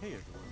Hey everyone.